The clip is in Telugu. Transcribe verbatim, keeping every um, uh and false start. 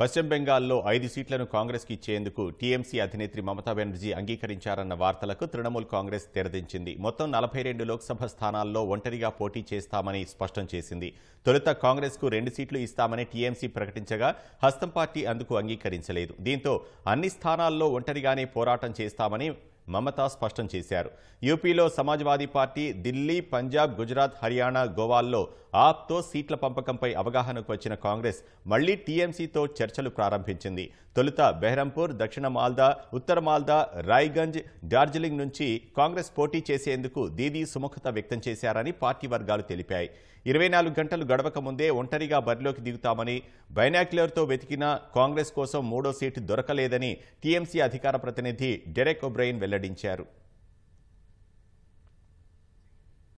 पश्चिम బెంగాల్లో ఐదు సీట్లను కాంగ్రెస్ కి ఇచ్చేందుకు టీఎంసీ అధినేత్రి మమతా బెనర్జీ అంగీకరించారన్న వార్తలకు తృణమూల్ కాంగ్రెస్ తెరదించింది. మొత్తం నలభై రెండు లోక్సభ స్థానాల్లో ఒంటరిగా పోటీ చేస్తామని స్పష్టం చేసింది. తొలుత కాంగ్రెస్ కు రెండు సీట్లు ఇస్తామని టీఎంసీ ప్రకటించగా హస్తం పార్టీ అందుకు అంగీకరించలేదు. దీంతో అన్ని స్థానాల్లో ఒంటరిగానే పోరాటం చేస్తామని మమతా స్పష్టం చేశారు. యూపీలో సమాజ్వాదీ పార్టీ, ఢిల్లీ, పంజాబ్, గుజరాత్, హర్యానా, గోవాల్లో ఆప్తో సీట్ల పంపకంపై అవగాహనకు వచ్చిన కాంగ్రెస్ మళ్లీ టీఎంసీతో చర్చలు ప్రారంభించింది. తొలుత బెహ్రంపూర్, దక్షిణ మాల్దా, ఉత్తర మాల్దా, రాయ్గంజ్, డార్జిలింగ్ నుంచి కాంగ్రెస్ పోటీ చేసేందుకు దీదీ సుముఖత వ్యక్తం చేశారని పార్టీ వర్గాలు తెలిపాయి. ఇరవై నాలుగు గంటలు గడవక ముందే ఒంటరిగా బరిలోకి దిగుతామని, బైనాక్యులర్తో వెతికిన కాంగ్రెస్ కోసం మూడో సీటు దొరకలేదని టీఎంసీ అధికార ప్రతినిధి డెరెక్ ఒబ్రైన్ వెల్లడించారు.